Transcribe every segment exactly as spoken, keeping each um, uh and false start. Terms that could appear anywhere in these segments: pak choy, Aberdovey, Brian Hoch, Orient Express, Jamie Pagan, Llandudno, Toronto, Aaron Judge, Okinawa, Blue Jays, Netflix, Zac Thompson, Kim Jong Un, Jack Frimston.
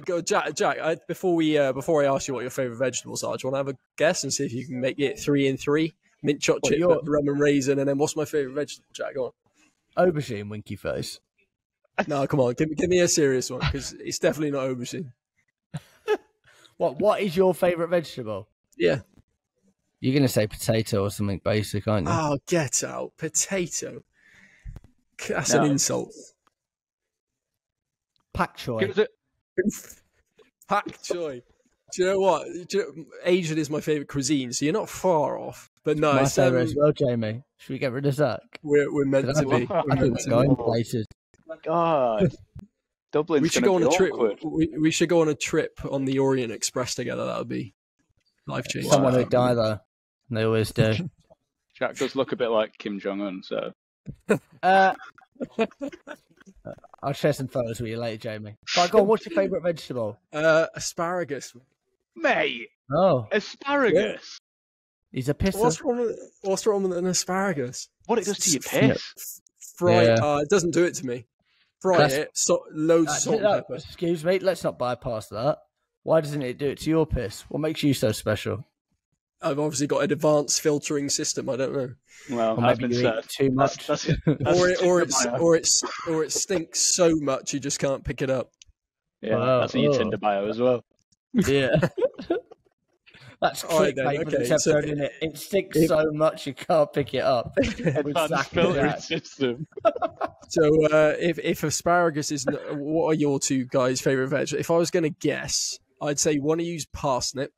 go, Jack. Jack, I, before we uh, before I ask you what your favourite vegetables are, do you want to have a guess and see if you can make it three in three? Mint chocolate chip, your... rum and raisin, and then what's my favourite vegetable? Jack, go on. Aubergine, winky face. No, come on, give me give me a serious one because it's definitely not aubergine. What What is your favourite vegetable? Yeah, you're gonna say potato or something basic, aren't you? Oh, get out, potato. That's no. an insult. Pak choy. Pak choy. Do you know what? You know, Asian is my favourite cuisine, so you're not far off. But no, it's my favourite um, as well, Jamie. Should we get rid of Zach? We're, we're meant to be. We're meant to going places. My God, Dublin's we should go on a trip. We, we should go on a trip on the Orient Express together. That would be life changing. Someone would die though. They always do. Jack does look a bit like Kim Jong Un, so. uh, I'll share some photos with you later, Jamie. But go on, what's your favourite vegetable? Uh, asparagus. Mate. Oh. Asparagus. He's a pisser. What's wrong with, what's wrong with an asparagus? What it does to your piss? Fry yeah. it. Uh, it doesn't do it to me. Fry That's, it. So, loads uh, of salt and uh, pepper. Excuse me. Let's not bypass that. Why doesn't it do it to your piss? What makes you so special? I've obviously got an advanced filtering system. I don't know. Well, or I've been served too much, that's, that's, that's or, it, or, it's, or it's or it stinks so much you just can't pick it up. Yeah, wow. That's in your oh. Tinder bio as well. Yeah, that's clickbait right, okay. for this episode, so, isn't it? It stinks it, so much you can't pick it up. Advanced filtering system. So, uh, if if asparagus is, not, what are your two guys' favorite veg? If I was going to guess, I'd say one of you's parsnip.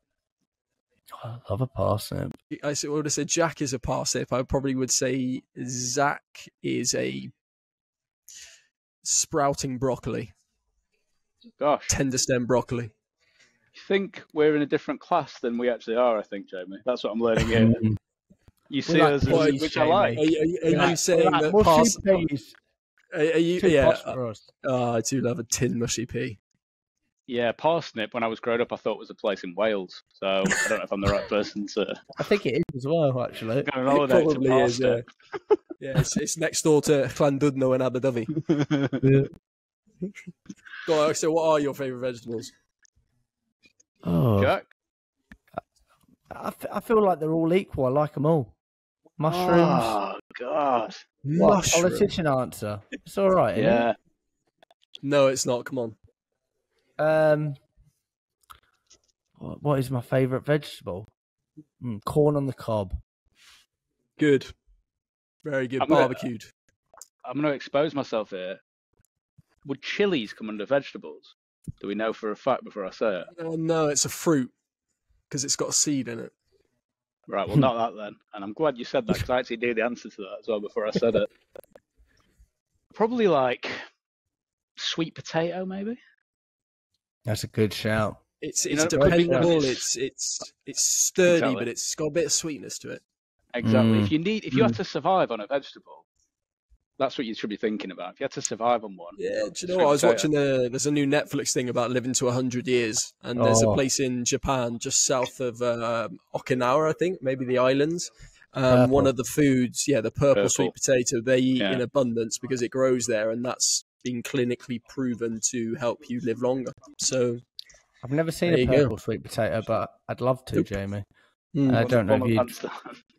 I love a parsnip. I would have said Jack is a parsnip. I probably would say Zach is a sprouting broccoli. Gosh. Tender stem broccoli. You think we're in a different class than we actually are, I think, Jamie. That's what I'm learning here. You see us, like as, which I like. Are you, are you yeah. saying like, that parsnip... Are, are you, too yeah, uh, oh, I do love a tin mushy pea. Yeah, parsnip, when I was growing up, I thought was a place in Wales. So I don't know if I'm the right person to... I think it is as well, actually. It probably is, yeah. Yeah, it's, it's next door to Llandudno and Aberdovey. Yeah. Go on, so what are your favourite vegetables? Oh. Jack? I, I feel like they're all equal. I like them all. Mushrooms. Oh, God. What? Politician answer. It's all right, yeah. Isn't it? No, it's not. Come on. Um, what is my favourite vegetable? Mm, corn on the cob. Good, very good. I'm barbecued. Gonna, I'm going to expose myself here. Would chilies come under vegetables? Do we know for a fact before I say it? Oh, no, it's a fruit because it's got a seed in it. Right, well, not that then. And I'm glad you said that because I actually knew the answer to that as well before I said it. Probably like sweet potato, maybe. That's a good shout. It's it's you know, dependable. It's it's it's sturdy, exactly. But it's got a bit of sweetness to it. Exactly. Mm. If you need, if you mm. had to survive on a vegetable, that's what you should be thinking about. If you had to survive on one, yeah. Do you know what? I was watching a there's a new Netflix thing about living to a hundred years, and there's oh. a place in Japan just south of uh, Okinawa, I think, maybe the islands. Um, one of the foods, yeah, the purple, purple. sweet potato, they eat yeah. in abundance because it grows there, and that's been clinically proven to help you live longer. So I've never seen a purple go. sweet potato, but I'd love to, Jamie. Mm, I don't know if you